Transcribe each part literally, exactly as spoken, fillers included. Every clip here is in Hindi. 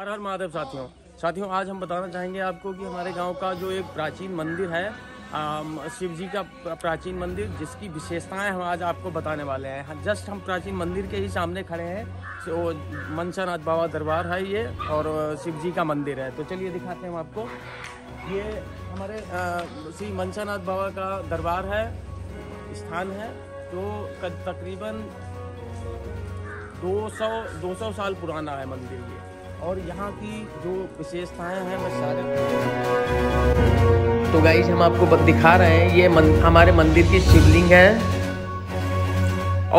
हर हर महादेव। साथियों साथियों आज हम बताना चाहेंगे आपको कि हमारे गांव का जो एक प्राचीन मंदिर है, शिव जी का प्राचीन मंदिर, जिसकी विशेषताएं हम आज आपको बताने वाले हैं। जस्ट हम प्राचीन मंदिर के ही सामने खड़े हैं, तो मंशानाथ बाबा दरबार है ये और शिव जी का मंदिर है। तो चलिए दिखाते हैं हम आपको। ये हमारे श्री मंशानाथ बाबा का दरबार है, स्थान है, तो तकरीबन दो सौ दो सौ साल पुराना है मंदिर ये, और यहाँ की जो विशेषताएं हैं मैं सारे। तो गाइस हम आपको दिखा रहे हैं, ये मन, हमारे मंदिर की शिवलिंग है,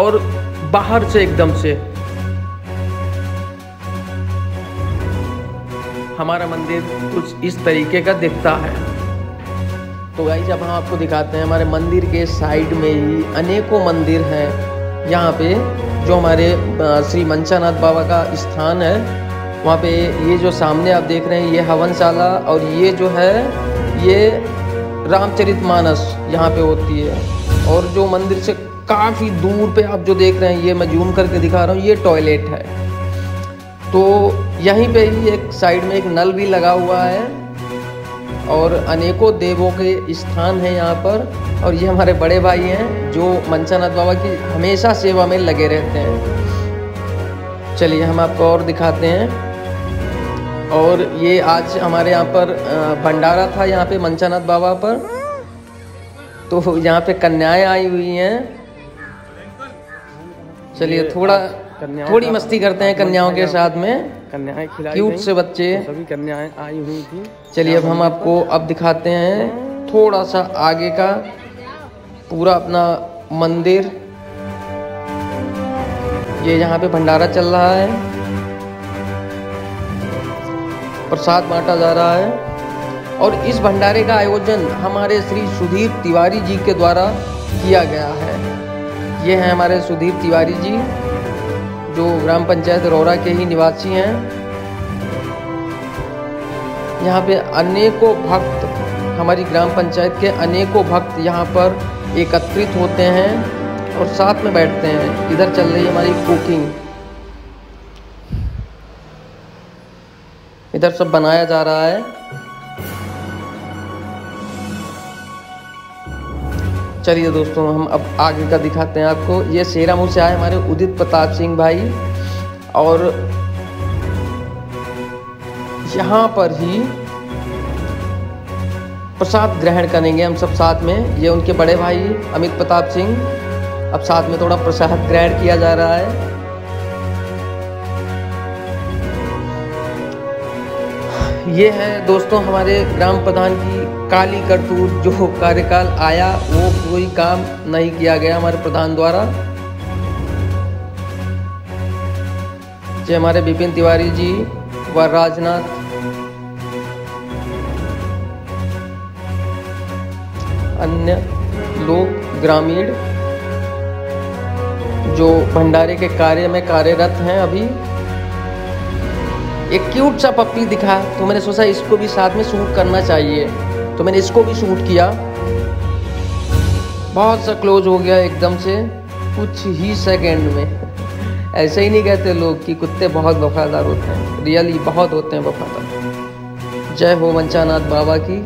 और बाहर से एकदम से हमारा मंदिर कुछ इस तरीके का दिखता है। तो गाइस अब हम आपको दिखाते हैं, हमारे मंदिर के साइड में ही अनेकों मंदिर हैं यहाँ पे। जो हमारे श्री मंशानाथ बाबा का स्थान है वहाँ पे, ये जो सामने आप देख रहे हैं ये हवनशाला, और ये जो है ये रामचरितमानस यहाँ पे होती है। और जो मंदिर से काफ़ी दूर पे आप जो देख रहे हैं, ये मैं जूम करके दिखा रहा हूँ, ये टॉयलेट है। तो यहीं पे ही एक साइड में एक नल भी लगा हुआ है, और अनेकों देवों के स्थान हैं यहाँ पर। और ये हमारे बड़े भाई हैं जो मंशानाथ बाबा की हमेशा सेवा में लगे रहते हैं। चलिए हम आपको और दिखाते हैं। और ये आज हमारे यहाँ पर भंडारा था, यहाँ पे मंशानाथ बाबा पर, तो यहाँ पे कन्याएं आई हुई हैं। चलिए थोड़ा थोड़ी मस्ती करते हैं कन्याओं के साथ में, कन्याएं क्यूट से बच्चे, सभी कन्याएं आई हुई थी। चलिए अब हम आपको अब दिखाते हैं थोड़ा सा आगे का पूरा अपना मंदिर। ये यहाँ पे भंडारा चल रहा है, प्रसाद बांटा जा रहा है, और इस भंडारे का आयोजन हमारे श्री सुधीर तिवारी जी के द्वारा किया गया है। ये हैं हमारे सुधीर तिवारी जी, जो ग्राम पंचायत रोरा के ही निवासी हैं। यहाँ पे अनेकों भक्त, हमारी ग्राम पंचायत के अनेकों भक्त यहाँ पर एकत्रित होते हैं और साथ में बैठते हैं। इधर चल रही है हमारी कुकिंग, इधर सब बनाया जा रहा है। चलिए दोस्तों हम अब आगे का दिखाते हैं आपको। ये सेरामू से आए हमारे उदित प्रताप सिंह भाई, और यहाँ पर ही प्रसाद ग्रहण करेंगे हम सब साथ में। ये उनके बड़े भाई अमित प्रताप सिंह, अब साथ में थोड़ा प्रसाद ग्रहण किया जा रहा है। ये है दोस्तों हमारे ग्राम प्रधान की काली करतूत, जो कार्यकाल आया वो कोई काम नहीं किया गया हमारे प्रधान द्वारा। ये हमारे विपिन तिवारी जी व राजनाथ, अन्य लोग ग्रामीण जो भंडारे के कार्य में कार्यरत हैं। अभी एक क्यूट सा पप्पी दिखा तो मैंने सोचा इसको भी साथ में शूट करना चाहिए, तो मैंने इसको भी शूट किया। बहुत सा क्लोज हो गया एकदम से कुछ ही सेकंड में। ऐसे ही नहीं कहते लोग कि कुत्ते बहुत वफादार होते हैं, रियली बहुत होते हैं वफादार। जय हो मंशानाथ बाबा की।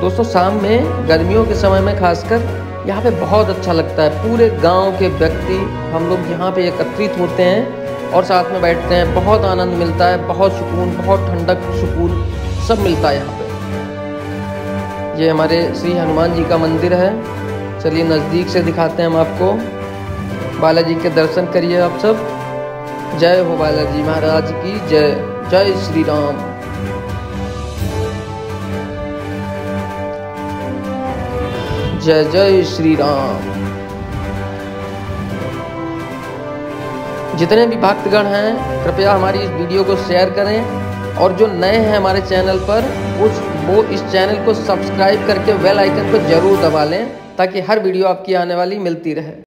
दोस्तों शाम में, गर्मियों के समय में खासकर, यहाँ पे बहुत अच्छा लगता है। पूरे गांव के व्यक्ति हम लोग यहाँ पे एकत्रित होते हैं और साथ में बैठते हैं। बहुत आनंद मिलता है, बहुत सुकून, बहुत ठंडक, सुकून सब मिलता है यहाँ पे। ये हमारे श्री हनुमान जी का मंदिर है। चलिए नज़दीक से दिखाते हैं हम आपको। बालाजी के दर्शन करिए आप सब। जय हो बालाजी महाराज की जय, जय श्री राम। जय जय श्री राम। जितने भी भक्तगण हैं कृपया हमारी इस वीडियो को शेयर करें, और जो नए हैं हमारे चैनल पर उस वो इस चैनल को सब्सक्राइब करके बेल आइकन को जरूर दबा लें, ताकि हर वीडियो आपकी आने वाली मिलती रहे।